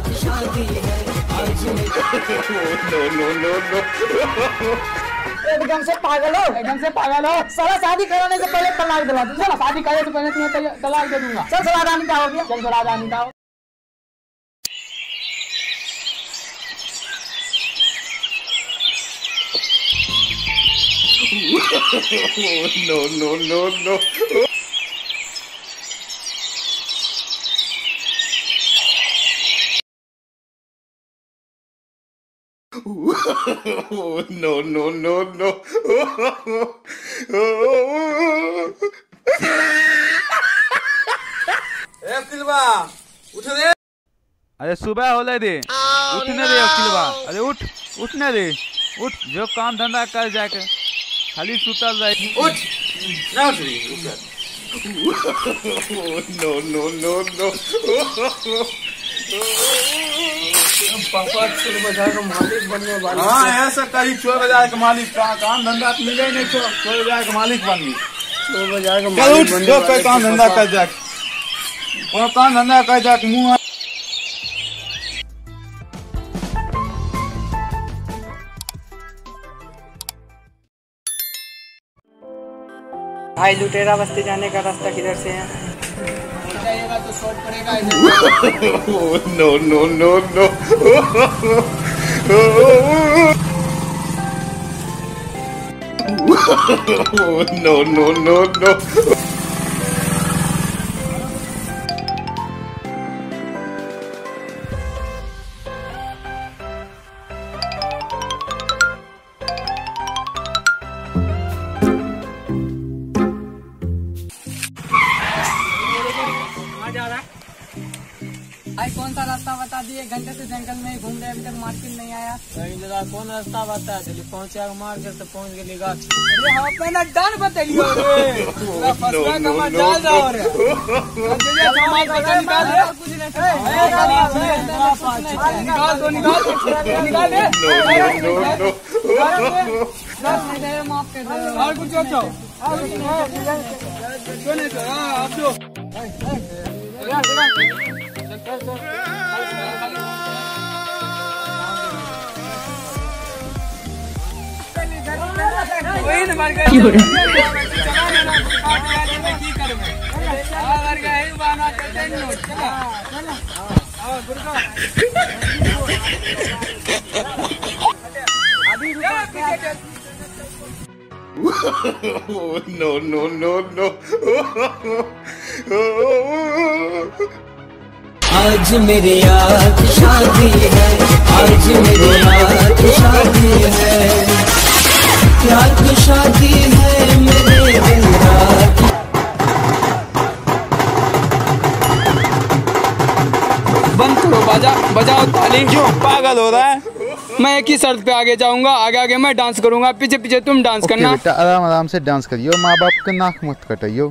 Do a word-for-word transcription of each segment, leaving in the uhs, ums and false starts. आज शादी है आज नो नो नो नो एकदम से पागल हो एकदम से पागल हो साला शादी कराने से पहले तलाक दिला दूं साला शादी करे तो पहले तुम्हें तलाक दे दूंगा चल चला जानी का हो गया चल चला जानी का हो no no no no Oh no no no no! Oh, oh, oh. ए ओकील बा उठ रे अरे सुबह होले दे oh, उठने no. दे ओकील बा अरे उठ उठने दे उठ जो काम धंधा कर जाके खाली सुतल रह उठ ना उठ रे उठ नो नो नो नो पापा चोर बाजार का मालिक बनने वाला हाँ ऐसा कहीं चोर बाजार का मालिक कहाँ काम धंधा तो मिले नहीं चोर चोर बाजार का मालिक बन गई चोर बाजार का मालिक बन गया कोई काम धंधा कर जाए कोई काम धंधा कर जाए मुँह भाई लुटेरा बस्ती जाने का रास्ता किधर से है तो शॉर्ट पड़ेगा no no no no no no no no भाई कौन सा रास्ता बता दिए घंटे से जंगल में ही घूम रहे अभी तक मार्केट नहीं आया भाई जरा कौन रास्ता बता चलिए पहुँचा मार्केट तो पहुँच गए गाछ अरे हम अपना डर बतलियो और कुछ अच्छा चल चल वही न मर गए की करबे आ मर गए बाना चलते नहीं चला चला आओ गुरगा अभी रुक नो नो नो नो आज मेरे यार शादी है आज मेरे यार शादी है प्यार की शादी है मेरे दिल रात बंद करो बाजा बजाओ ताली क्यों पागल हो रहा है मैं एक ही शर्त पे आगे जाऊंगा आगे आगे मैं डांस करूंगा पीछे पीछे तुम डांस करना बेटा आराम आराम से डांस करियो माँ बाप का नाक मत कटाइयो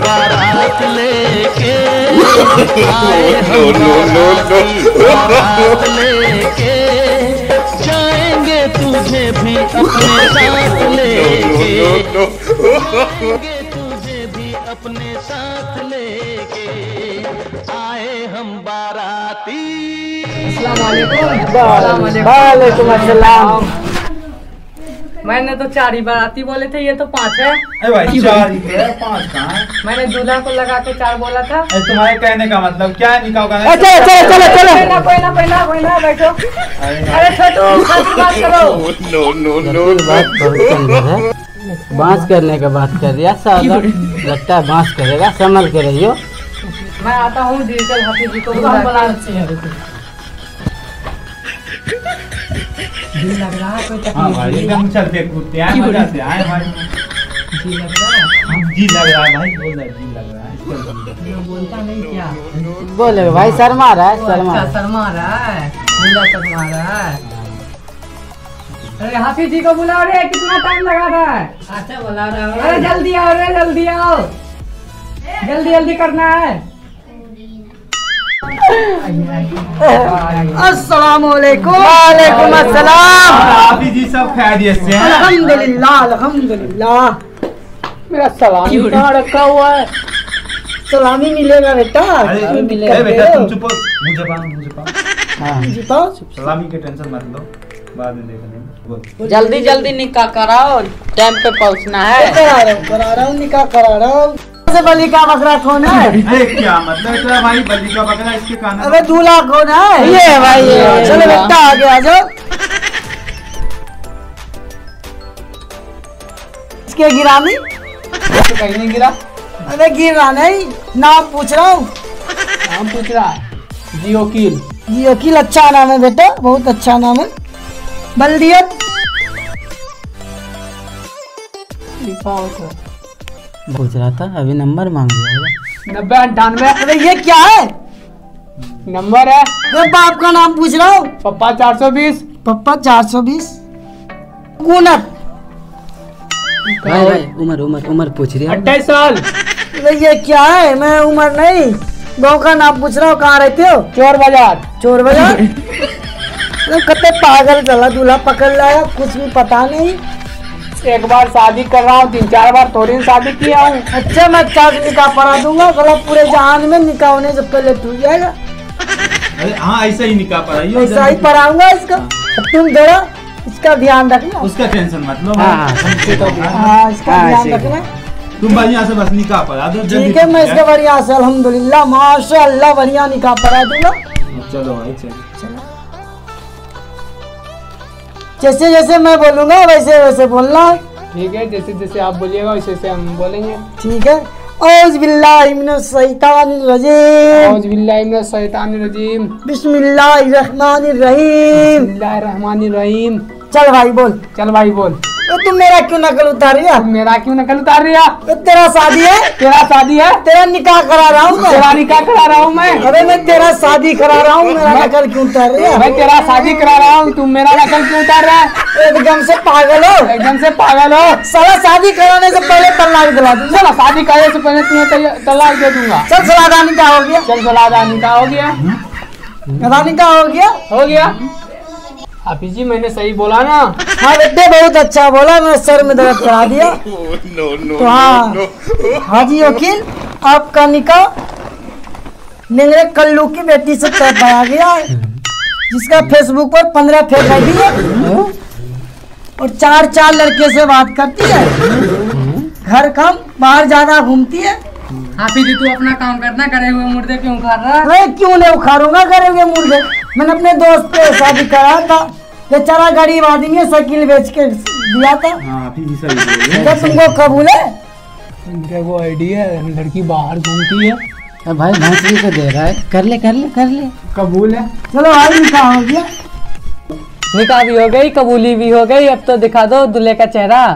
बारात लेके आए हम बाराती बारात लेके जाएंगे तुझे भी अपने साथ लेके जाएंगे तुझे भी अपने साथ लेके आए हम बाराती अस्सलाम वालेकुम अस्सलाम मैंने तो चार ही बाराती बोले थे ये तो पांच है अरे भाई चार ही तेरा पांच कहाँ है मैंने दूल्हा को लगा के चार बोला था तुम्हारे कहने का मतलब क्या है निकाह का चलो चलो चलो चलो पहला पहला पहला पहला बैठो अरे छोटू खाली बात करो नो नो नो बांस करने का बात कर रहा साला लगता है बांस करेगा संभल के रहियो मैं आता हूँ डिजिटल हाफिज जी को बुला जी लग रहा है कोई तकलीफ एकदम चल पे कूदते हैं मजा से आए भाई जी लग रहा है जी लग रहा है भाई बोल रहा है जी लग रहा है बोलता नहीं क्या? बोले भाई शर्मा रहा है, शर्मा अच्छा, शर्मा रहा है, मुंडा शर्मा रहा है। अरे हाफिज जी को बुलाओ रे, कितना टाइम लगा रहा है? अच्छा बुला रहा हूँ। अरे जल्दी आओ रे, जल्दी आओ, जल्दी जल्दी करना है। अस्सलामुअलैकुम। वालेकुम अस्सलाम। हाफिज जी सब खैरियत से हैं? अल्हम्दुलिल्लाह, अल्हम्दुलिल्लाह। मेरा सलामी कहाँ रखा हुआ है? सलामी मिलेगा बेटा, मिलेगा बेटा। तुम चुप हो, मुझे पाओ, मुझे पाओ, हाँ मुझे पाओ। सलामी की टेंशन मत लो, बाद में देखने। जल्दी जल्दी निकाह कराओ, टाइम पे पहुंचना है। करा रहा हूँ, करा रहा हूँ, निकाह करा रहा हूँ। से बलि का बकरा खोना है? अरे क्या मतलब तेरा भाई बलि का बकरा, इसके कान। अबे दूल्हा खोना है ये भाई। चलो बेटा आगे आ जाओ। इसके गिरामी कहीं नहीं गिरा। अरे गिर रहा नहीं, नाम पूछ रहा हूँ। नाम पूछ रहा है? जी ओकील। जी ओकील अच्छा नाम है बेटा, बहुत अच्छा नाम है। बल्दियत पूछ रहा था, अभी नंबर मांग लिया। नब्बे अंठानवे। अरे ये क्या है? नंबर है। अरे बाप का नाम पूछ रहा हूँ। पप्पा चार सौ बीस। पप्पा चार सौ बीस। उनत भाई भाई उमर उमर उमर पूछ रही है। अट्ठाईस साल। ये क्या है? मैं उमर नहीं, गाँव का नाम पूछ रहा हूँ। कहाँ रहते हो? चोर बाजार। चोर बाजार। कते पागल चला, दूल्हा पकड़ लाया, कुछ भी पता नहीं। एक बार शादी कर रहा हूँ, तीन चार बार थोड़ी शादी किया हूँ। अच्छा मैं अच्छा से निकाह पढ़ा दूंगा, गलत पूरे जहान में निकाह होने से पहले टूट जाएगा। अरे हाँ ऐसा ही निकाह पढ़ाइयो, ऐसा ही पढ़ाऊंगा इसका। तुम जरा इसका ध्यान रखना, उसका टेंशन मत लो। हाँ हाँ इसका ध्यान रखना। तुम बढ़िया से बस निकाह पढ़ा दो, ठीक है? मैं इसका बढ़िया से अल्हम्दुलिल्लाह माशाल्लाह बढ़िया निकाह पढ़ा दूंगा। चलो भाई चलो, जैसे जैसे मैं बोलूँगा वैसे वैसे बोलना है, ठीक है? जैसे जैसे आप बोलिएगा वैसे वैसे हम बोलेंगे, ठीक है? औज़ बिल्लाहि मिनश शैतानिर रजीम। औज़ बिल्लाहि मिनश शैतानिर रजीम। बिस्मिल्लाहिर रहमानिर रहीम। बिस्मिल्लाहिर रहमानिर रहीम। चल भाई बोल, चल भाई बोल। तो तुम मेरा क्यों नकल उतार रही हो? मेरा क्यों नकल उतार रही हो? तो तेरा शादी है, तेरा शादी है, तेरा निकाह करा रहा हूँ, तेरा निकाह करा रहा हूँ मैं। अरे मैं तेरा शादी करा रहा हूँ, मेरा नकल क्यों उतार रही हो? मैं तेरा शादी करा रहा हूँ, तुम मेरा नकल क्यों उतार रहा है? एकदम से पागल हो, एकदम से पागल हो। साला शादी कराने से पहले तलाक दिला दूँ। चला शादी करने से पहले तुम्हें तलाक दे दूंगा। चल सलादानी का हो गया, चल सलादानी का हो गया, रानी का हो गया, हो गया। हाफिज जी मैंने सही बोला ना? हाँ बेटे बहुत अच्छा बोला, मैं सर में दर्द करा दिया। No no. तो हाँ हाजी वकील, आपका निकाह निंगरे कल्लू की बेटी से तय पाया गया है, जिसका फेसबुक पर पंद्रह फेक आईडी है और चार चार लड़के से बात करती है, घर कम बाहर ज्यादा घूमती है। हाफिज जी तू अपना काम करना, करे हुए मुर्दे क्यों उखाड़ रहा है? अरे क्यों नहीं उखाड़ूंगा करे हुए मुर्दे। मैंने अपने दोस्त पे शादी करा था, बेचारा गरीब आदमी है, साइकिल बेच के दिया था। क्या तुमको कबूल है? इनका वो आइडिया लड़की बाहर घूमती है। अब भाई भांसी को दे रहा है, कर ले कर ले कर ले। कबूल है। चलो भाई निकाह हो गया, निकाह भी हो गई, कबूली भी हो गई। अब तो दिखा दो दूल्हे का चेहरा।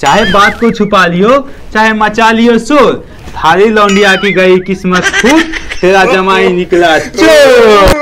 चाहे बात को छुपा लियो, चाहे मचा लियो शोर, थारी लौंडिया की गई किस्मत फूट, तेरा जमाई निकला चोर।